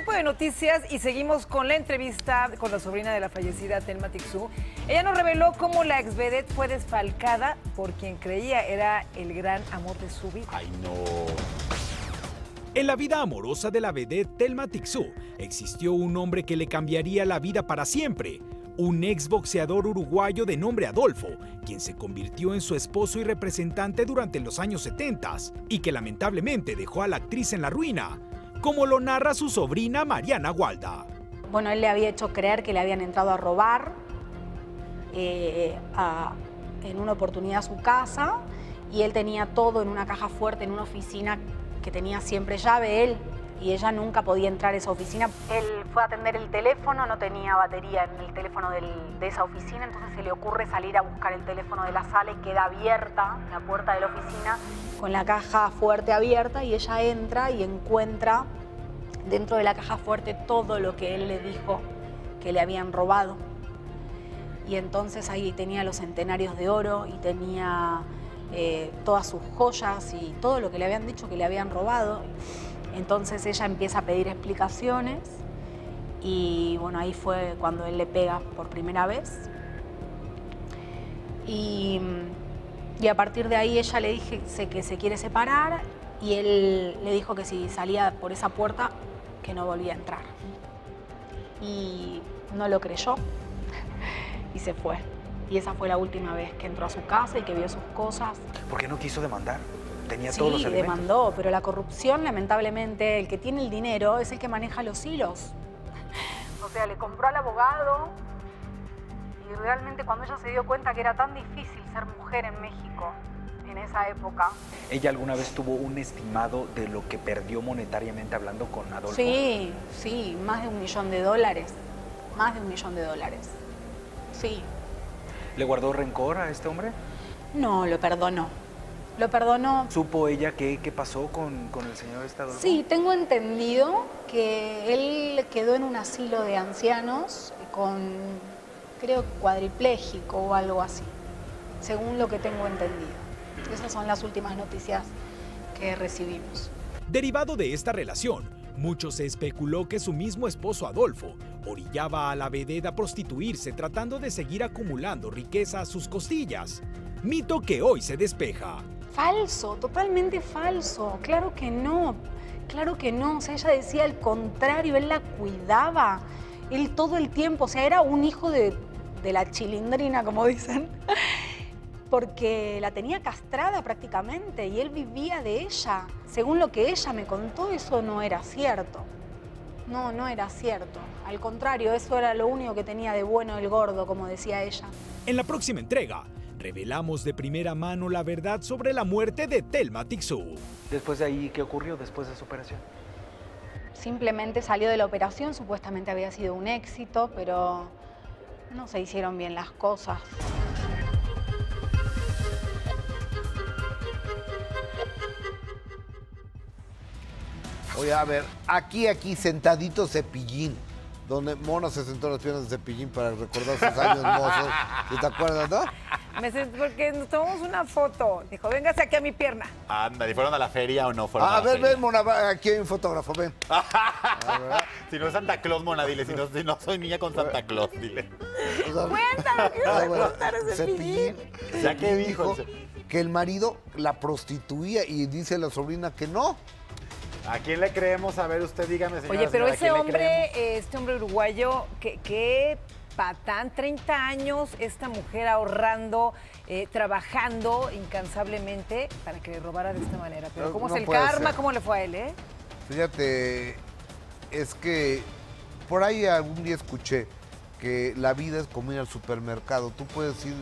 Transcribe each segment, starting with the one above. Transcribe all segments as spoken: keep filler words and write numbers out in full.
tipo de noticias y seguimos con la entrevista con la sobrina de la fallecida Thelma Tixou. Ella nos reveló cómo la ex vedette fue desfalcada por quien creía era el gran amor de su vida. ¡Ay, no! En la vida amorosa de la vedette Thelma Tixou existió un hombre que le cambiaría la vida para siempre. Un exboxeador uruguayo de nombre Adolfo, quien se convirtió en su esposo y representante durante los años setenta y que lamentablemente dejó a la actriz en la ruina, como lo narra su sobrina Mariana Gualda. Bueno, él le había hecho creer que le habían entrado a robar eh, a, en una oportunidad a su casa, y él tenía todo en una caja fuerte, en una oficina que tenía siempre llave él. Y ella nunca podía entrar a esa oficina. Él fue a atender el teléfono, no tenía batería en el teléfono del, de esa oficina, entonces se le ocurre salir a buscar el teléfono de la sala y queda abierta la puerta de la oficina con la caja fuerte abierta, y ella entra y encuentra dentro de la caja fuerte todo lo que él le dijo que le habían robado. Y entonces ahí tenía los centenarios de oro y tenía eh, todas sus joyas y todo lo que le habían dicho que le habían robado. Entonces ella empieza a pedir explicaciones y bueno, ahí fue cuando él le pega por primera vez. Y, y a partir de ahí ella le dijo que se quiere separar y él le dijo que si salía por esa puerta que no volvía a entrar. Y no lo creyó y se fue. Y esa fue la última vez que entró a su casa y que vio sus cosas. ¿Por qué no quiso demandar? Tenía sí, todos los elementos. Demandó, pero la corrupción, lamentablemente, el que tiene el dinero es el que maneja los hilos. O sea, le compró al abogado y realmente cuando ella se dio cuenta que era tan difícil ser mujer en México en esa época. ¿Ella alguna vez tuvo un estimado de lo que perdió monetariamente hablando con Adolfo? Sí, sí, más de un millón de dólares. Más de un millón de dólares. Sí. ¿Le guardó rencor a este hombre? No, lo perdonó. Lo perdonó. ¿Supo ella qué, qué pasó con, con el señor Estado? Sí, tengo entendido que él quedó en un asilo de ancianos con, creo, cuadripléjico o algo así, según lo que tengo entendido. Esas son las últimas noticias que recibimos. Derivado de esta relación, mucho se especuló que su mismo esposo Adolfo orillaba a la vedette a prostituirse tratando de seguir acumulando riqueza a sus costillas. Mito que hoy se despeja. Falso, totalmente falso. Claro que no, claro que no. O sea, ella decía al contrario, él la cuidaba, él todo el tiempo. O sea, era un hijo de, de la chilindrina, como dicen, porque la tenía castrada prácticamente y él vivía de ella. Según lo que ella me contó, eso no era cierto. No, no era cierto. Al contrario, eso era lo único que tenía de bueno el gordo, como decía ella. En la próxima entrega, revelamos de primera mano la verdad sobre la muerte de Thelma Tixou. Después de ahí, ¿qué ocurrió después de su operación? Simplemente salió de la operación, supuestamente había sido un éxito, pero no se hicieron bien las cosas. Oye, a ver, aquí, aquí, sentadito Cepillín. Donde Mona se sentó en las piernas de Cepillín para recordar sus años mozos. ¿Te acuerdas, no? Me sentó porque nos tomamos una foto. Dijo, véngase aquí a mi pierna. Anda, ¿y fueron a la feria o no fueron ah, a la ver, feria? A ver, ven, Mona, aquí hay un fotógrafo, ven. Si no es Santa Claus, Mona, dile. Si no, si no soy niña con Santa Claus, dile. Cuéntame, quiero ah, bueno, contar a Cepillín. ¿Ya qué dijo? Que el marido la prostituía y dice la sobrina que no. ¿A quién le creemos? A ver, usted dígame, señora. Oye, pero señora, ese hombre, este hombre uruguayo, qué patán, treinta años, esta mujer ahorrando, eh, trabajando incansablemente para que le robara de esta manera. Pero no, ¿cómo no es el karma? Ser. ¿Cómo le fue a él, eh? Fíjate, es que por ahí algún día escuché que la vida es como ir al supermercado. Tú puedes ir...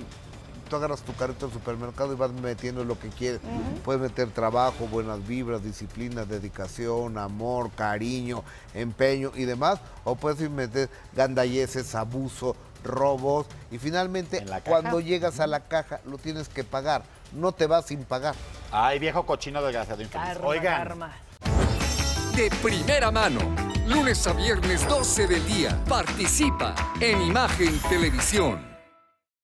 Tú agarras tu carrito al supermercado y vas metiendo lo que quieres. Uh-huh. Puedes meter trabajo, buenas vibras, disciplina, dedicación, amor, cariño, empeño y demás. O puedes meter gandayeces, abuso, robos. Y finalmente, cuando llegas a la caja, lo tienes que pagar. No te vas sin pagar. Ay, viejo cochino desgraciado infeliz. Karma, oigan. Karma. De primera mano, lunes a viernes, doce del día. Participa en Imagen Televisión.